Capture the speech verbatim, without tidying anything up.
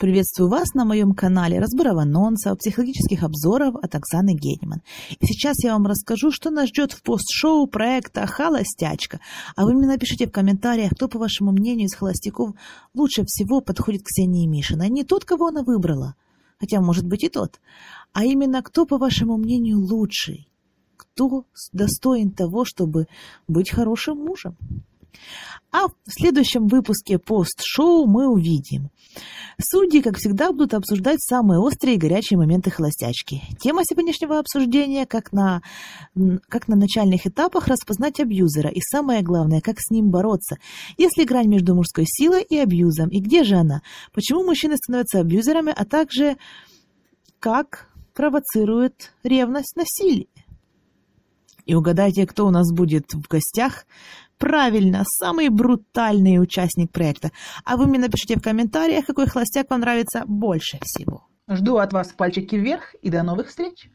Приветствую вас на моем канале разборов анонсов, психологических обзоров от Оксаны Дгетман. И сейчас я вам расскажу, что нас ждет в пост-шоу проекта «Холостячка». А вы мне напишите в комментариях, кто, по вашему мнению, из холостяков лучше всего подходит к Ксении Мишиной. Не тот, кого она выбрала, хотя, может быть, и тот, а именно кто, по вашему мнению, лучший, кто достоин того, чтобы быть хорошим мужем. А в следующем выпуске пост-шоу мы увидим. Судьи, как всегда, будут обсуждать самые острые и горячие моменты холостячки. Тема сегодняшнего обсуждения – как на, как на начальных этапах распознать абьюзера. И самое главное, как с ним бороться. Есть ли грань между мужской силой и абьюзом? И где же она? Почему мужчины становятся абьюзерами? А также, как провоцирует ревность насилие? И угадайте, кто у нас будет в гостях. Правильно, самый брутальный участник проекта. А вы мне напишите в комментариях, какой холостяк вам нравится больше всего. Жду от вас пальчики вверх и до новых встреч!